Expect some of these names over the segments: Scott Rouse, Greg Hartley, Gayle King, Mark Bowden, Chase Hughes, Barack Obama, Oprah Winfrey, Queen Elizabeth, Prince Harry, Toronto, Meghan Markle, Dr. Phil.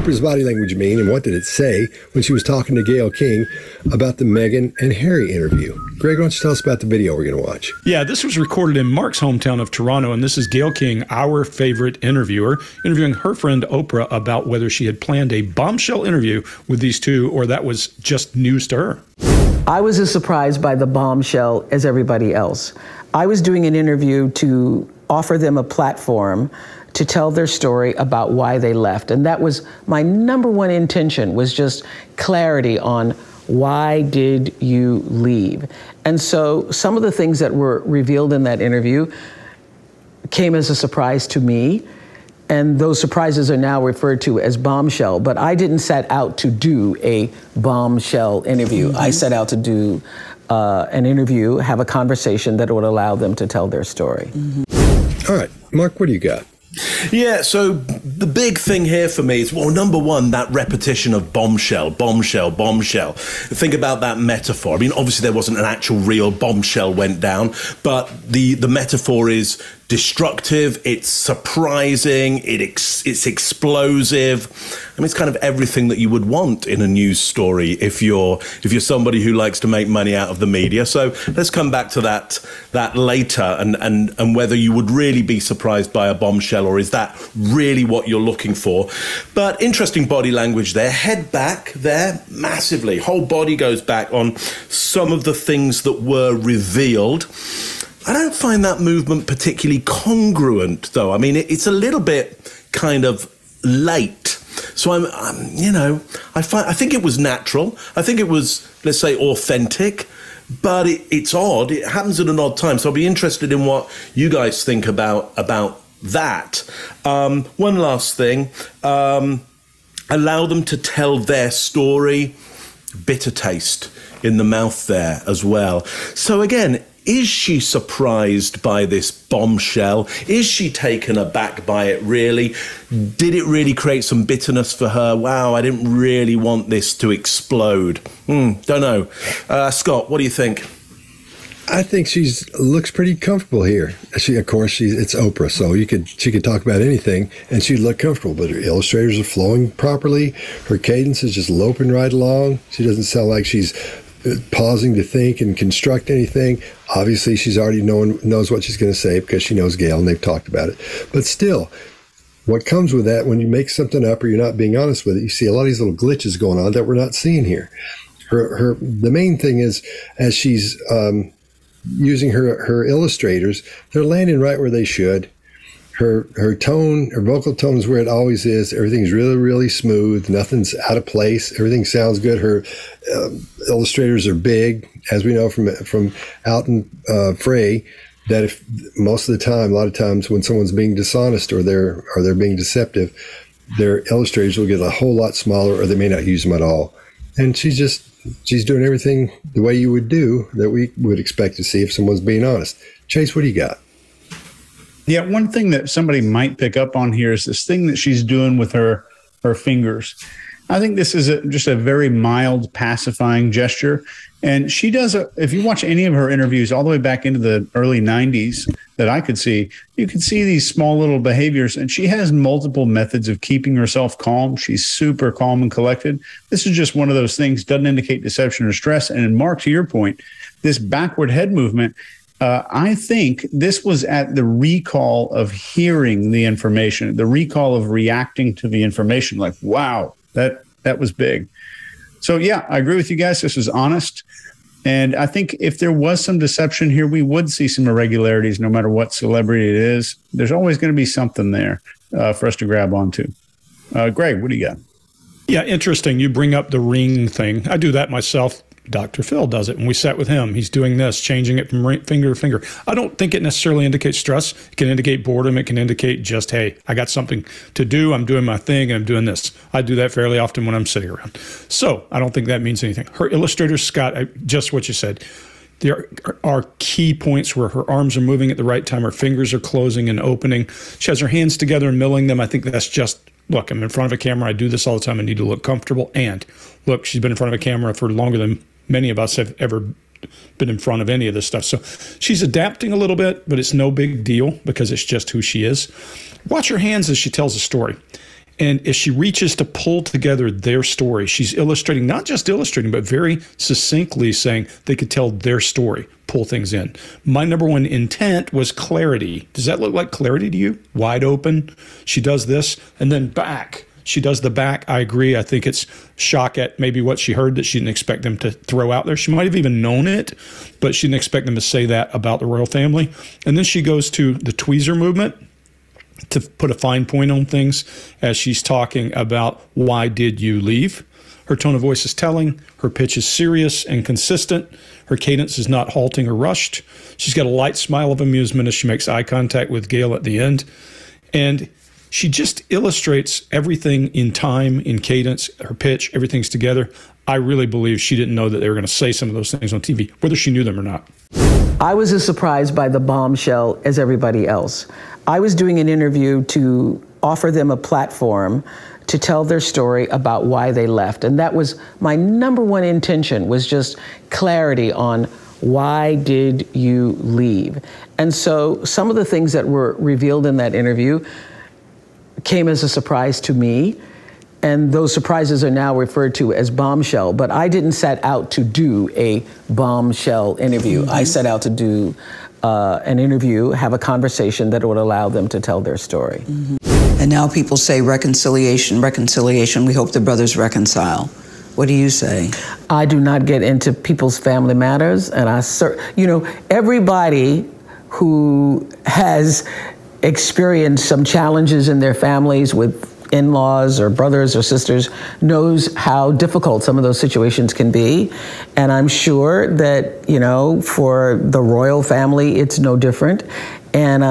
Oprah's body language mean, and what did it say when she was talking to Gayle King about the Meghan and Harry interview? Greg, why don't you tell us about the video we're going to watch? Yeah, this was recorded in Mark's hometown of Toronto, and this is Gayle King, our favorite interviewer, interviewing her friend Oprah about whether she had planned a bombshell interview with these two or that was just news to her. I was as surprised by the bombshell as everybody else. I was doing an interview to offer them a platform to tell their story about why they left. And that was my number one intention, was just clarity on why did you leave? And so some of the things that were revealed in that interview came as a surprise to me. And those surprises are now referred to as bombshell, but I didn't set out to do a bombshell interview. I set out to do an interview, have a conversation that would allow them to tell their story. All right, Mark, what do you got? Yeah, so the big thing here for me is, well, number one, that repetition of bombshell, bombshell, bombshell. Think about that metaphor. I mean, obviously there wasn't an actual real bombshell went down, but the metaphor is destructive, it's surprising, it's explosive. I mean, it's kind of everything that you would want in a news story if you're somebody who likes to make money out of the media. So let's come back to that later and whether you would really be surprised by a bombshell, or is that really what you're looking for? But interesting body language there. Head back there massively. Whole body goes back on some of the things that were revealed. I don't find that movement particularly congruent, though. I mean, it's a little bit kind of late. So I'm you know, I think it was natural. I think it was, let's say, authentic, but it's odd. It happens at an odd time. So I'll be interested in what you guys think about that. One last thing. Allow them to tell their story. Bitter taste in the mouth there as well. So again, is she surprised by this bombshell? Is she taken aback by it, really? Did it really create some bitterness for her? Wow, I didn't really want this to explode. Don't know. Scott, what do you think? I think she looks pretty comfortable here. It's Oprah, so she could talk about anything, and she'd look comfortable. But her illustrators are flowing properly. Her cadence is just loping right along. She doesn't sound like she's pausing to think and construct anything. Obviously, she's already knows what she's going to say because she knows Gayle and they've talked about it. But still, what comes with that when you make something up or you're not being honest with it, you see a lot of these little glitches going on that we're not seeing here. The main thing is, as she's using her illustrators, they're landing right where they should. Her tone, her vocal tone is where it always is. Everything's really, really smooth. Nothing's out of place. Everything sounds good. Her illustrators are big, as we know from out in Frey, that if most of the time, a lot of times when someone's being dishonest or they're being deceptive, their illustrators will get a whole lot smaller, or they may not use them at all. And she's doing everything the way you would do that we would expect to see if someone's being honest. Chase, what do you got? Yeah, one thing that somebody might pick up on here is this thing that she's doing with her fingers. I think this is just a very mild, pacifying gesture. And she does, if you watch any of her interviews all the way back into the early 90s that I could see, you could see these small little behaviors. And she has multiple methods of keeping herself calm. She's super calm and collected. This is just one of those things, doesn't indicate deception or stress. And Mark, to your point, this backward head movement, I think this was at the recall of hearing the information, the recall of reacting to the information. Like, wow, that was big. So, yeah, I agree with you guys. This is honest. And I think if there was some deception here, we would see some irregularities, no matter what celebrity it is. There's always going to be something there for us to grab onto. Greg, what do you got? Yeah, interesting. You bring up the ring thing. I do that myself. Dr. Phil does it. When we sat with him, he's doing this, changing it from finger to finger. I don't think it necessarily indicates stress. It can indicate boredom. It can indicate just, hey, I got something to do. I'm doing my thing, and I'm doing this. I do that fairly often when I'm sitting around. So I don't think that means anything. Her illustrator, Scott, just what you said. There are key points where her arms are moving at the right time. Her fingers are closing and opening. She has her hands together and milling them. I think that's just, look, I'm in front of a camera. I do this all the time. I need to look comfortable. And look, she's been in front of a camera for longer than many of us have ever been in front of any of this stuff. So she's adapting a little bit, but it's no big deal because it's just who she is. Watch her hands as she tells a story. And as she reaches to pull together their story, she's illustrating, not just illustrating, but very succinctly saying they could tell their story, pull things in. My number one intent was clarity. Does that look like clarity to you? Wide open. She does this and then back. She does the back. I agree. I think it's shock at maybe what she heard that she didn't expect them to throw out there. She might have even known it, but she didn't expect them to say that about the royal family. And then she goes to the tweezer movement to put a fine point on things as she's talking about why did you leave. Her tone of voice is telling. Her pitch is serious and consistent. Her cadence is not halting or rushed. She's got a light smile of amusement as she makes eye contact with Gayle at the end. And she just illustrates everything in time, in cadence, her pitch, everything's together. I really believe she didn't know that they were going to say some of those things on TV, whether she knew them or not. I was as surprised by the bombshell as everybody else. I was doing an interview to offer them a platform to tell their story about why they left. And that was my number one intention, was just clarity on why did you leave? And so some of the things that were revealed in that interview came as a surprise to me, and those surprises are now referred to as bombshell, but I didn't set out to do a bombshell interview. I set out to do an interview, have a conversation that would allow them to tell their story. And now people say reconciliation, reconciliation, we hope the brothers reconcile. What do you say? I do not get into people's family matters, and you know, everybody who has experienced some challenges in their families with in-laws or brothers or sisters knows how difficult some of those situations can be. And I'm sure that, you know, for the royal family, it's no different. And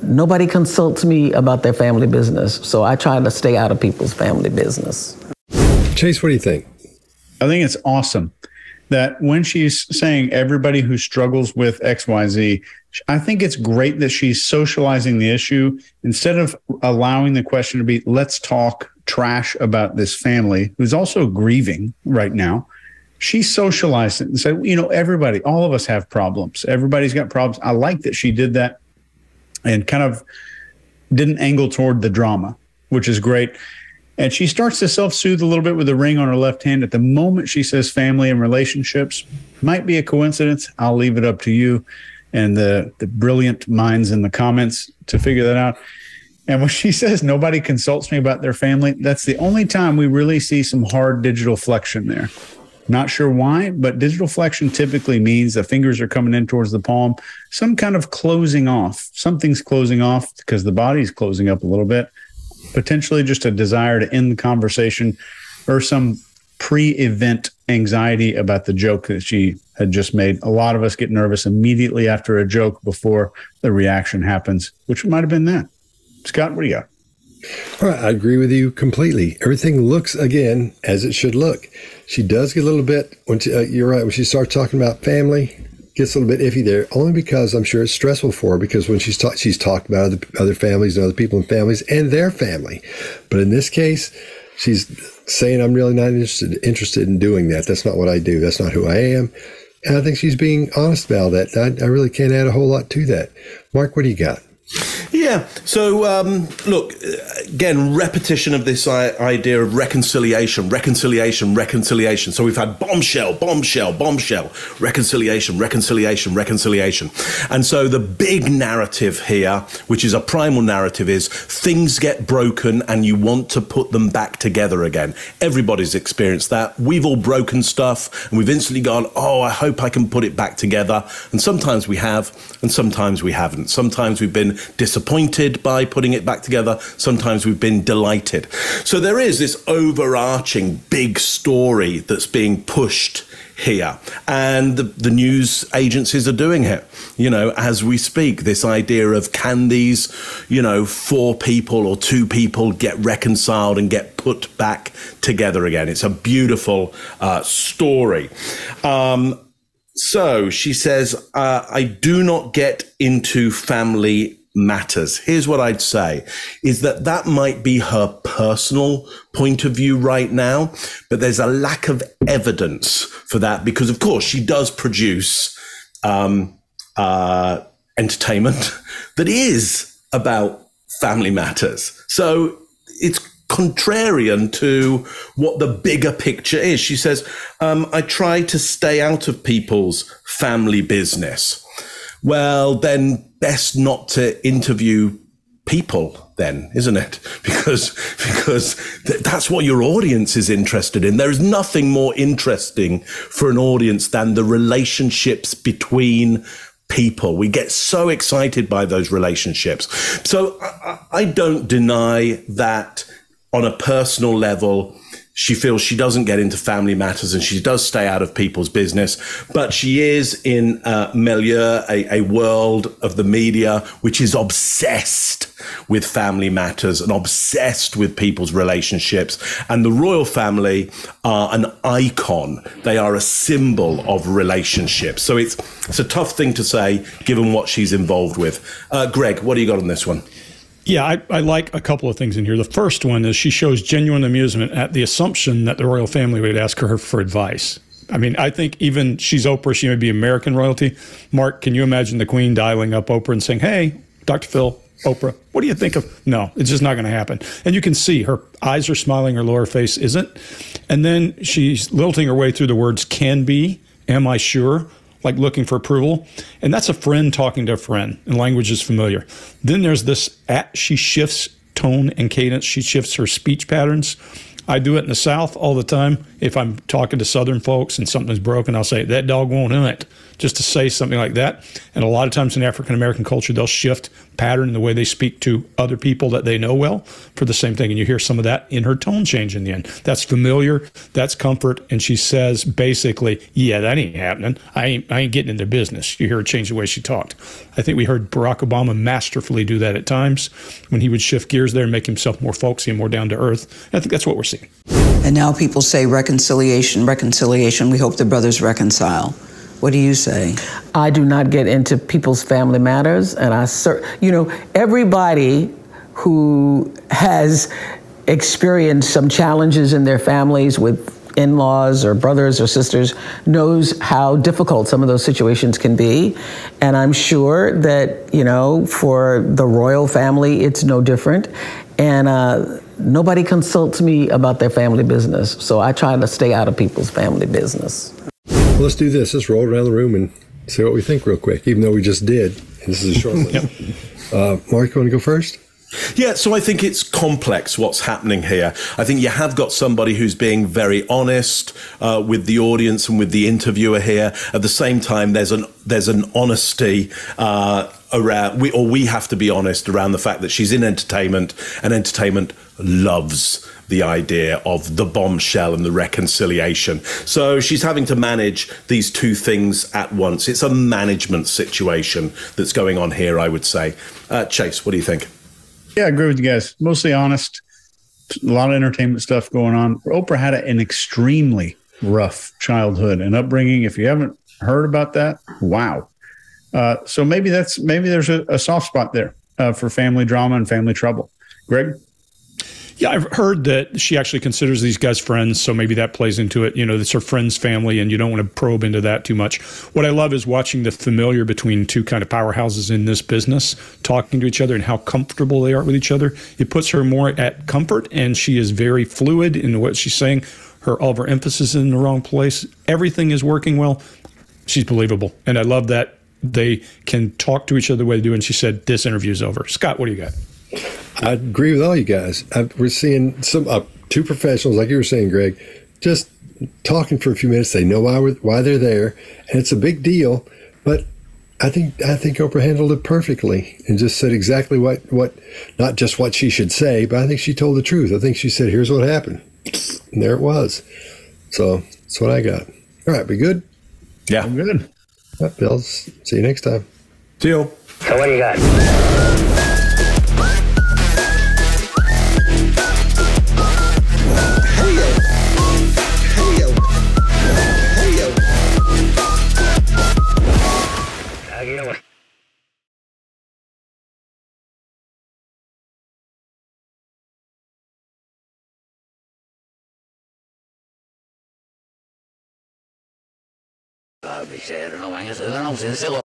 nobody consults me about their family business. So I try to stay out of people's family business. Chase, what do you think? I think it's awesome that when she's saying everybody who struggles with XYZ, I think it's great that she's socializing the issue instead of allowing the question to be, let's talk trash about this family who's also grieving right now. She socialized it and said, you know, everybody, all of us have problems. Everybody's got problems. I like that she did that and kind of didn't angle toward the drama, which is great. And she starts to self-soothe a little bit with a ring on her left hand. At the moment, she says family and relationships might be a coincidence. I'll leave it up to you and the brilliant minds in the comments to figure that out. And when she says nobody consults me about their family, that's the only time we really see some hard digital flexion there. Not sure why, but digital flexion typically means the fingers are coming in towards the palm, some kind of closing off. Something's closing off because the body's closing up a little bit. Potentially just a desire to end the conversation or some pre-event anxiety about the joke that she had just made. A lot of us get nervous immediately after a joke before the reaction happens, which might have been that. Scott, what do you got? All right, I agree with you completely. Everything looks, again, as it should look. She does get a little bit, when she, you're right, when she starts talking about family, gets a little bit iffy there, only because I'm sure it's stressful for her, because when she's talked about other families and other people and families and their family. But in this case, she's saying, I'm really not interested in doing that. That's not what I do. That's not who I am. And I think she's being honest about that. I really can't add a whole lot to that. Mark, what do you got? Yeah. So, look, again, repetition of this idea of reconciliation, reconciliation, reconciliation. So we've had bombshell, bombshell, bombshell, reconciliation, reconciliation, reconciliation. And so the big narrative here, which is a primal narrative, is things get broken and you want to put them back together again. Everybody's experienced that. We've all broken stuff and we've instantly gone, oh, I hope I can put it back together. And sometimes we have and sometimes we haven't. Sometimes we've been disappointed by putting it back together. Sometimes we've been delighted. So there is this overarching big story that's being pushed here. And the news agencies are doing it, you know, as we speak, this idea of can these, you know, four people or two people get reconciled and get put back together again. It's a beautiful story. So she says, I do not get into family matters. Here's what I'd say is that might be her personal point of view right now, but there's a lack of evidence for that because, of course, she does produce entertainment that is about family matters. So it's contrarian to what the bigger picture is. She says, I try to stay out of people's family business. Well, then best not to interview people then, isn't it? Because that's what your audience is interested in. There is nothing more interesting for an audience than the relationships between people. We get so excited by those relationships. So I don't deny that on a personal level, she feels she doesn't get into family matters and she does stay out of people's business, but she is in milieu, a world of the media, which is obsessed with family matters and obsessed with people's relationships. And the royal family are an icon. They are a symbol of relationships. So it's a tough thing to say, given what she's involved with. Greg, what do you got on this one? Yeah, I like a couple of things in here. The first one is she shows genuine amusement at the assumption that the royal family would ask her for advice. I mean, I think even she's Oprah, she may be American royalty. Mark, can you imagine the Queen dialing up Oprah and saying, hey, Dr. Phil, Oprah, what do you think of? No, it's just not going to happen. And you can see her eyes are smiling, her lower face isn't. And then she's lilting her way through the words can be, am I sure? Like looking for approval. And that's a friend talking to a friend, and language is familiar. Then there's this, she shifts tone and cadence. She shifts her speech patterns. I do it in the South all the time. If I'm talking to Southern folks and something's broken, I'll say, that dog won't hunt, just to say something like that. And a lot of times in African-American culture, they'll shift pattern in the way they speak to other people that they know well for the same thing. And you hear some of that in her tone change in the end. That's familiar, that's comfort. And she says, basically, yeah, that ain't happening. I ain't getting into business. You hear her change the way she talked. I think we heard Barack Obama masterfully do that at times when he would shift gears there and make himself more folksy and more down to earth. And I think that's what we're seeing. And now people say reconciliation, reconciliation. We hope the brothers reconcile. What do you say? I do not get into people's family matters, and you know, everybody who has experienced some challenges in their families with in-laws or brothers or sisters knows how difficult some of those situations can be. And I'm sure that, you know, for the royal family, it's no different. And nobody consults me about their family business, so I try to stay out of people's family business. Well, let's do this. Let's roll around the room and see what we think real quick, even though we just did. This is a short one. Yep. Mark, you want to go first? Yeah, so I think it's complex what's happening here. I think you have got somebody who's being very honest with the audience and with the interviewer here. At the same time, there's an honesty around, we have to be honest around the fact that she's in entertainment, and entertainment loves the idea of the bombshell and the reconciliation. So she's having to manage these two things at once. It's a management situation that's going on here, I would say. Chase, what do you think? Yeah, I agree with you guys. Mostly honest. A lot of entertainment stuff going on. Oprah had an extremely rough childhood and upbringing. If you haven't heard about that, wow. So maybe there's a soft spot there for family drama and family trouble. Greg? Yeah, I've heard that she actually considers these guys friends, so maybe that plays into it. You know, it's her friend's family, and you don't want to probe into that too much. What I love is watching the familiar between two kind of powerhouses in this business, talking to each other and how comfortable they are with each other. It puts her more at comfort, and she is very fluid in what she's saying. All of her emphasis is in the wrong place. Everything is working well. She's believable, and I love that they can talk to each other the way they do. And she said, this interview's over. Scott, what do you got? I agree with all you guys. We're seeing some two professionals, like you were saying, Greg, just talking for a few minutes. They know why they're there, and it's a big deal. But I think Oprah handled it perfectly and just said exactly what not just what she should say, but I think she told the truth. I think she said, "Here's what happened," and there it was. So that's what I got. All right, we good? Yeah, I'm good. All right, Bill, see you next time. See you. So what do you got? I don't know.